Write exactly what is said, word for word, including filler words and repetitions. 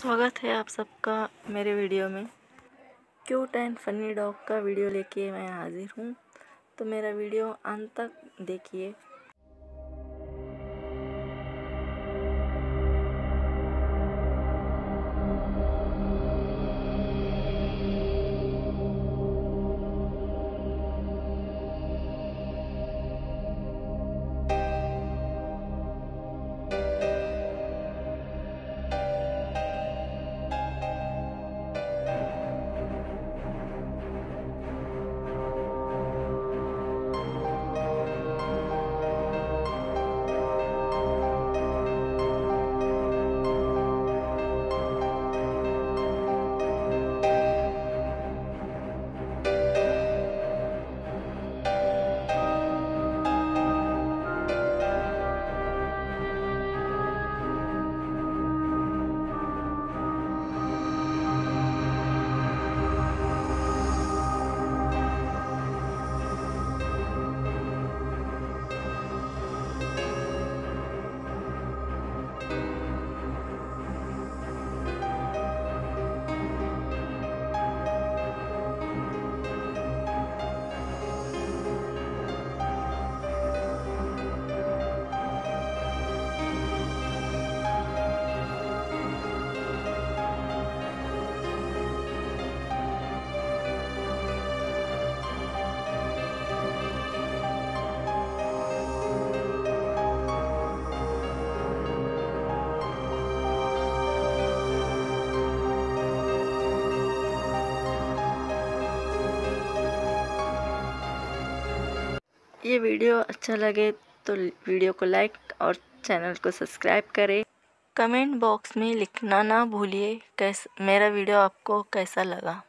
स्वागत है आप सबका मेरे वीडियो में। क्यूट एंड फनी डॉग का वीडियो लेके मैं हाजिर हूँ, तो मेरा वीडियो अंत तक देखिए। ये वीडियो अच्छा लगे तो वीडियो को लाइक और चैनल को सब्सक्राइब करें। कमेंट बॉक्स में लिखना ना भूलिए कैसा मेरा वीडियो आपको कैसा लगा।